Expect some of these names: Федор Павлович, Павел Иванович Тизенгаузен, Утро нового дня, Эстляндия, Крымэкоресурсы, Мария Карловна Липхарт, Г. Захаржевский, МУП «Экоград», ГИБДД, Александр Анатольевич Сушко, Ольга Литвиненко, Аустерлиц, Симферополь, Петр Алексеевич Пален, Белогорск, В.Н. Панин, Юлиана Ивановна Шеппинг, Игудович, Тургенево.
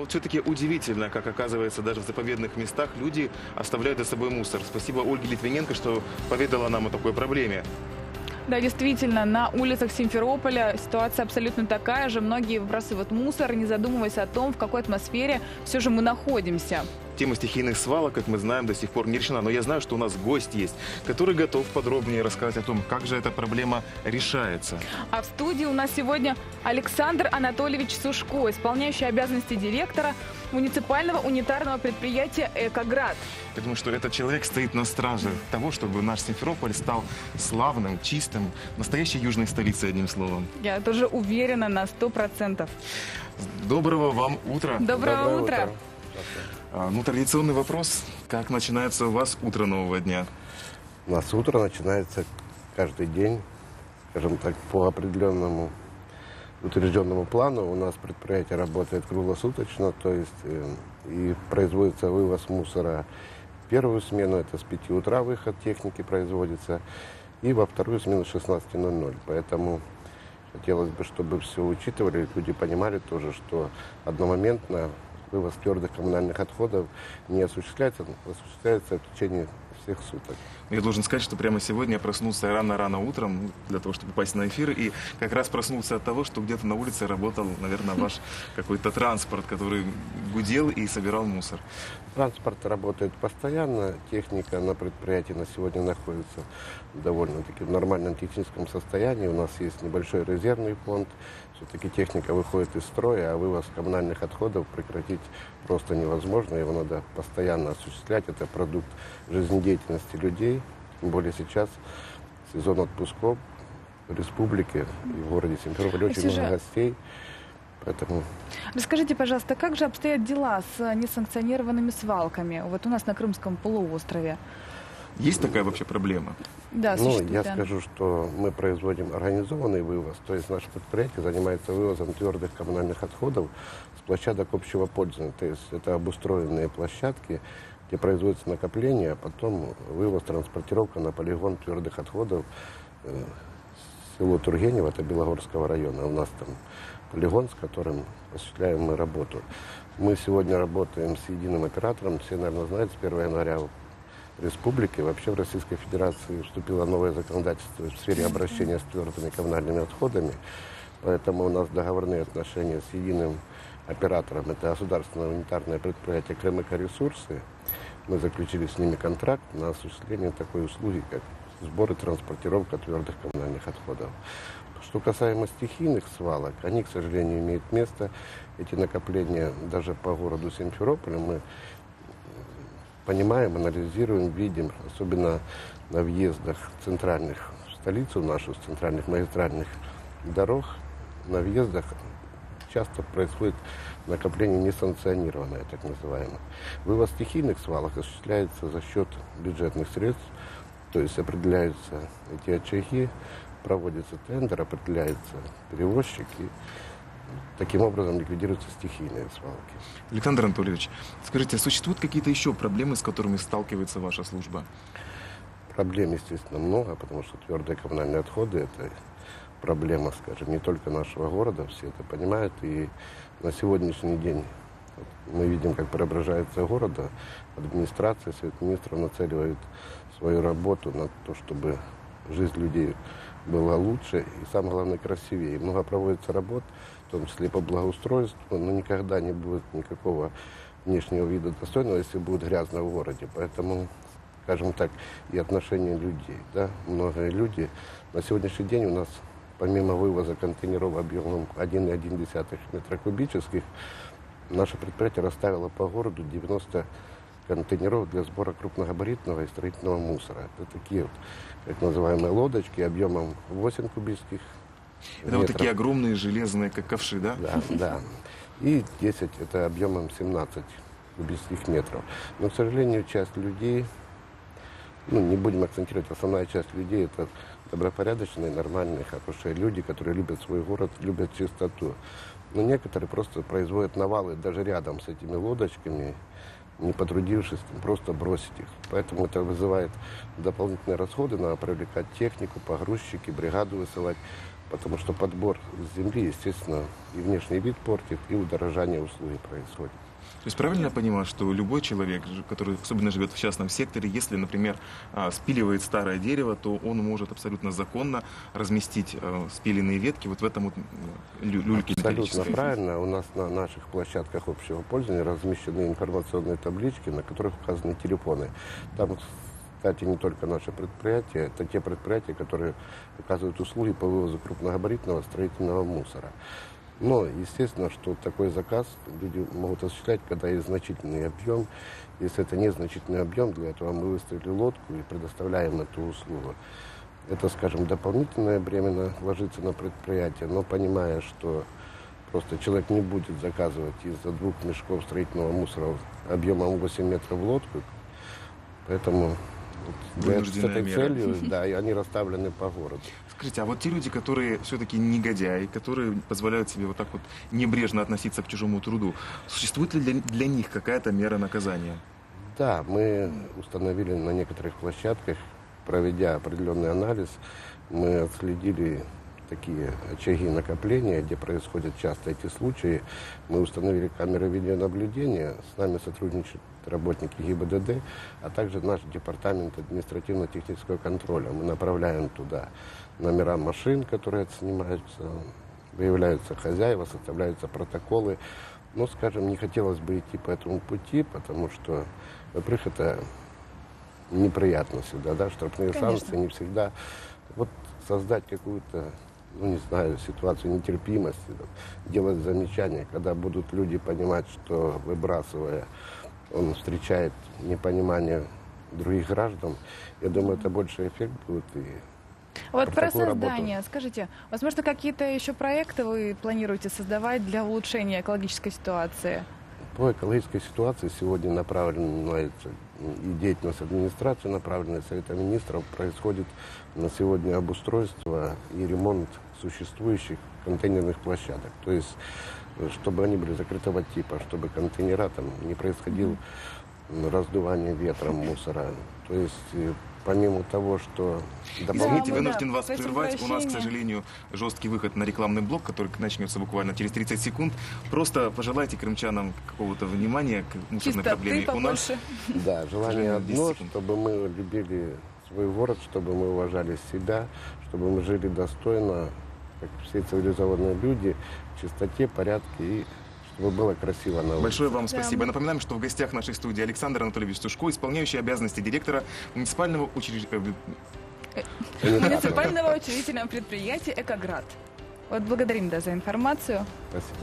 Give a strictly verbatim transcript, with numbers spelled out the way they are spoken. Вот все-таки удивительно, как оказывается, даже в заповедных местах люди оставляют за собой мусор. Спасибо Ольге Литвиненко, что поведала нам о такой проблеме. Да, действительно, на улицах Симферополя ситуация абсолютно такая же. Многие выбрасывают мусор, не задумываясь о том, в какой атмосфере все же мы находимся. Тема стихийных свалок, как мы знаем, до сих пор не решена. Но я знаю, что у нас гость есть, который готов подробнее рассказать о том, как же эта проблема решается. А в студии у нас сегодня Александр Анатольевич Сушко, исполняющий обязанности директора муниципального унитарного предприятия «Экоград». Я думаю, что этот человек стоит на страже того, чтобы наш Симферополь стал славным, чистым, настоящей южной столицей, одним словом. Я тоже уверена на сто процентов. Доброго вам утра. Доброго, Доброго утра. утра. Ну, традиционный вопрос. Как начинается у вас утро нового дня? У нас утро начинается каждый день, скажем так, по определенному утвержденному плану. У нас предприятие работает круглосуточно, то есть и производится вывоз мусора в первую смену, это с пяти утра выход техники производится, и во вторую смену с шестнадцати ноль-ноль. Поэтому хотелось бы, чтобы все учитывали, люди понимали тоже, что одномоментно вывоз твердых коммунальных отходов не осуществляется, осуществляется в течение всех суток. Я должен сказать, что прямо сегодня я проснулся рано-рано утром для того, чтобы попасть на эфир, и как раз проснулся от того, что где-то на улице работал, наверное, ваш какой-то транспорт, который гудел и собирал мусор. Транспорт работает постоянно, техника на предприятии на сегодня находится довольно-таки в нормальном техническом состоянии, у нас есть небольшой резервный фонд. Все-таки техника выходит из строя, а вывоз коммунальных отходов прекратить просто невозможно. Его надо постоянно осуществлять. Это продукт жизнедеятельности людей. Тем более сейчас сезон отпусков в республике и в городе Симферополь очень много гостей. Поэтому... Расскажите, пожалуйста, как же обстоят дела с несанкционированными свалками? Вот у нас на Крымском полуострове. Есть такая вообще проблема? Да, ну, я да. скажу, что мы производим организованный вывоз, то есть наше предприятие занимается вывозом твердых коммунальных отходов с площадок общего пользования, то есть это обустроенные площадки, где производится накопление, а потом вывоз, транспортировка на полигон твердых отходов э, село Тургенево, это Белогорского района, у нас там полигон, с которым осуществляем мы работу. Мы сегодня работаем с единым оператором, все, наверное, знают, с первого января республики, вообще в Российской Федерации вступило новое законодательство в сфере обращения с твердыми коммунальными отходами. Поэтому у нас договорные отношения с единым оператором. Это государственное унитарное предприятие «Крымэкоресурсы». Мы заключили с ними контракт на осуществление такой услуги, как сбор и транспортировка твердых коммунальных отходов. Что касаемо стихийных свалок, они, к сожалению, имеют место. Эти накопления даже по городу Симферополь мы понимаем, анализируем, видим, особенно на въездах центральных в столицу нашу, с центральных магистральных дорог, на въездах часто происходит накопление несанкционированное, так называемое. Вывоз стихийных свалок осуществляется за счет бюджетных средств, то есть определяются эти очаги, проводится тендер, определяются перевозчики. Таким образом ликвидируются стихийные свалки. Александр Анатольевич, скажите, существуют какие-то еще проблемы, с которыми сталкивается ваша служба? Проблем, естественно, много, потому что твердые коммунальные отходы – это проблема, скажем, не только нашего города, все это понимают. И на сегодняшний день мы видим, как преображается город, администрация, Совет Министров нацеливает свою работу на то, чтобы жизнь людей была лучше и, самое главное, красивее. Много проводится работ, в том числе по благоустройству, но никогда не будет никакого внешнего вида достойного, если будет грязно в городе. Поэтому, скажем так, и отношение людей. Да? Многие люди на сегодняшний день у нас, помимо вывоза контейнеров объемом один и одна десятая метра кубических, наше предприятие расставило по городу девяносто контейнеров для сбора крупногабаритного и строительного мусора. Это такие вот, так называемые лодочки объемом восемь кубических. Это метров. Вот такие огромные железные, как ковши, да? Да, да. И десять это объемом семнадцать кубических метров. Но, к сожалению, часть людей, ну, не будем акцентировать, основная часть людей это добропорядочные, нормальные, хорошие люди, которые любят свой город, любят чистоту. Но некоторые просто производят навалы даже рядом с этими лодочками, не потрудившись, просто бросить их. Поэтому это вызывает дополнительные расходы, надо привлекать технику, погрузчики, бригаду высылать. потому что подбор земли, естественно, и внешний вид портит, и удорожание услуги происходит. То есть правильно я понимаю, что любой человек, который особенно живет в частном секторе, если, например, спиливает старое дерево, то он может абсолютно законно разместить спиленные ветки вот в этом вот люльке? Абсолютно правильно. У нас на наших площадках общего пользования размещены информационные таблички, на которых указаны телефоны. Там, кстати, не только наши предприятия, это те предприятия, которые оказывают услуги по вывозу крупногабаритного строительного мусора. Но, естественно, что такой заказ люди могут осуществлять, когда есть значительный объем. Если это незначительный объем, для этого мы выставили лодку и предоставляем эту услугу. Это, скажем, дополнительное бремя ложится на предприятие, но понимая, что просто человек не будет заказывать из-за двух мешков строительного мусора объемом восемь метров лодку, поэтому... Вот, с этой целью, да, и они расставлены по городу. Скажите, а вот те люди, которые все-таки негодяи, которые позволяют себе вот так вот небрежно относиться к чужому труду, существует ли для, для них какая-то мера наказания? Да, мы установили на некоторых площадках, проведя определенный анализ, мы отследили такие очаги накопления, где происходят часто эти случаи. Мы установили камеры видеонаблюдения, с нами сотрудничают работники ГИБДД, а также наш департамент административно-технического контроля. Мы направляем туда номера машин, которые отснимаются, выявляются хозяева, составляются протоколы. Но, скажем, не хотелось бы идти по этому пути, потому что, во-первых, это неприятно всегда, да, штрафные санкции не всегда. Вот создать какую-то, ну, не знаю, ситуацию нетерпимости, делать замечания, когда будут люди понимать, что, выбрасывая, он встречает непонимание других граждан. Я думаю, это больше эффект будет. И вот про создание. Работу. Скажите, возможно, какие-то еще проекты вы планируете создавать для улучшения экологической ситуации? По экологической ситуации сегодня направлена и деятельность администрации, направленная Совета Министров, происходит на сегодня обустройство и ремонт существующих контейнерных площадок. То есть, чтобы они были закрытого типа, чтобы контейнера там не происходило раздувание ветром мусора. То есть... Помимо того, что... Извините, вынужден вас прервать. У нас, к сожалению, жесткий выход на рекламный блок, который начнется буквально через тридцать секунд. Просто пожелайте крымчанам какого-то внимания к мусорной проблеме. У нас... Да, желание одно, чтобы мы любили свой город, чтобы мы уважали себя, чтобы мы жили достойно, как все цивилизованные люди, в чистоте, порядке и... Было красиво. Большое вам спасибо. Да, мы... Напоминаем, что в гостях нашей студии Александр Анатольевич Сушко, исполняющий обязанности директора муниципального, учреж... муниципального учредительного предприятия «Экоград». Вот благодарим, да, за информацию. Спасибо.